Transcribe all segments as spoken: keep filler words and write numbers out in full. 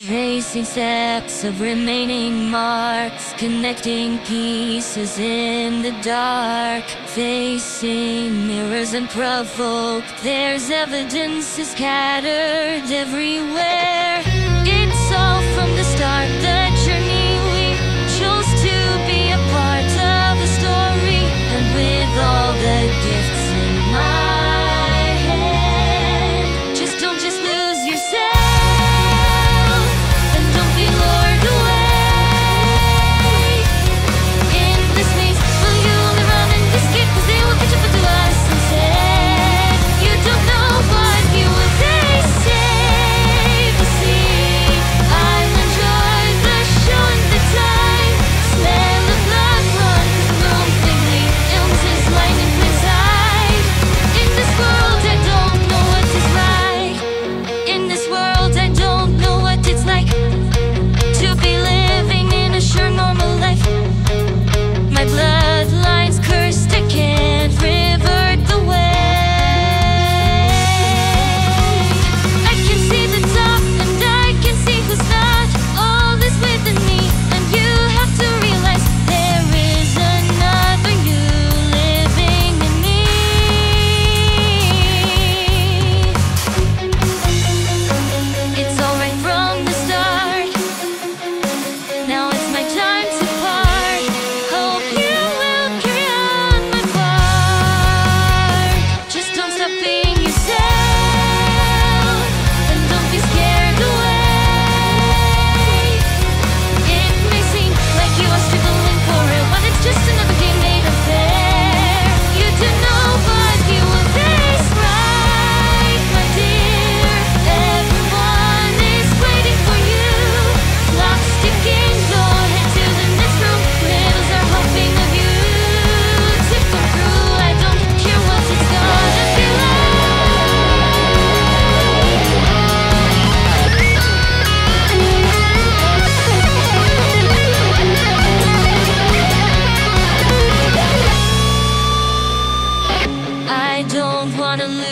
Tracing steps of remaining marks, connecting pieces in the dark, facing mirrors and provoked, there's evidence is scattered everywhere. It's all from the start, the journey we chose to be a part of the story, and with all the gifts in my head, just don't just lose yourself.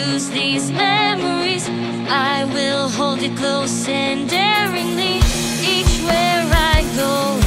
Lose these memories, I will hold it close and daringly each where I go.